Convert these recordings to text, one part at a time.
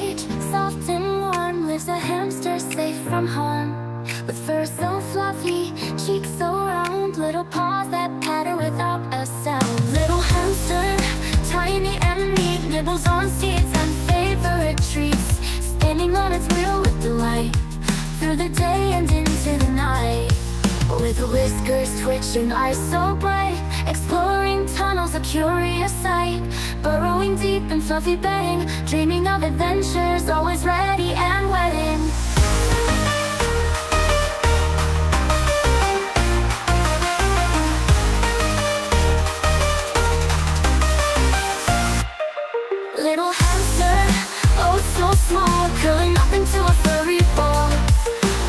cage, soft and warm, lives a hamster safe from harm. With fur so fluffy, cheeks so round, little paws that patter without a sound. Little hamster, tiny and neat, nibbles on seeds and favorite treats, standing on its wheel with delight, through the day and into the night. With whiskers twitching, eyes so bright, exploring tunnels, a curious sight, burrowing deep in fluffy bedding, dreaming of adventures, always ready and waiting. Little hamster, oh so small, curling up into a furry ball,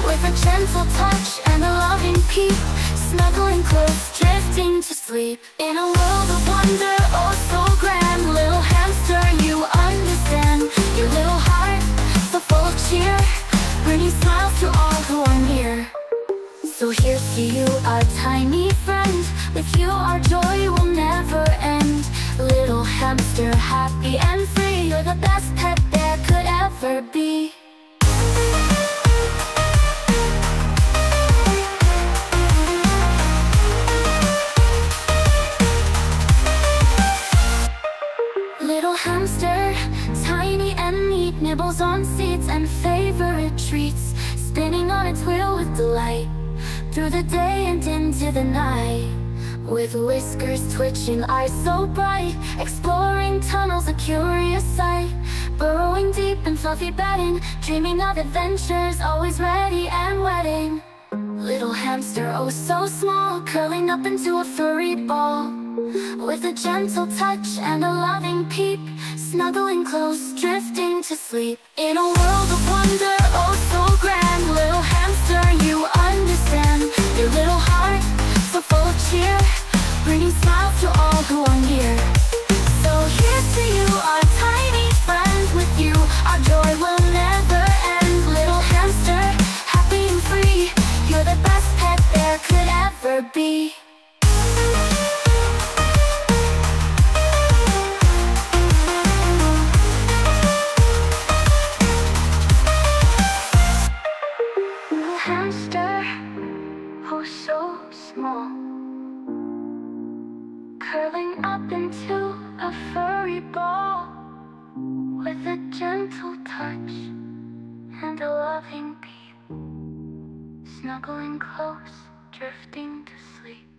with a gentle touch and a loving peep, snuggling close, drifting to sleep. In a world of wonder, oh so grand, little hamster, you understand. Your little heart, so full of cheer, bringing smiles to all who are near. So here's to you, our tiny friend, with you our joy will never end. Little hamster, happy and free, you're the best pet there could ever be. Little hamster, tiny and neat, nibbles on seeds and favorite treats, spinning on its wheel with delight, through the day and into the night. With whiskers twitching, eyes so bright, exploring tunnels, a curious sight, burrowing deep in fluffy bedding, dreaming of adventures, always ready and waiting. Little hamster, oh so small, curling up into a furry ball, with a gentle touch and a loving peep, snuggling close, drifting to sleep. In a world of wonder, oh so grand, little hamster, you understand. Your little heart, so full of cheer, bringing smiles to all who are near. So here's to you, our tiny friend, with you our joy will never end. Little hamster, happy and free, you're the best pet there could ever be. Little hamster, oh so small, curling up into a furry ball, with a gentle touch and a loving peep, snuggling close, drifting to sleep.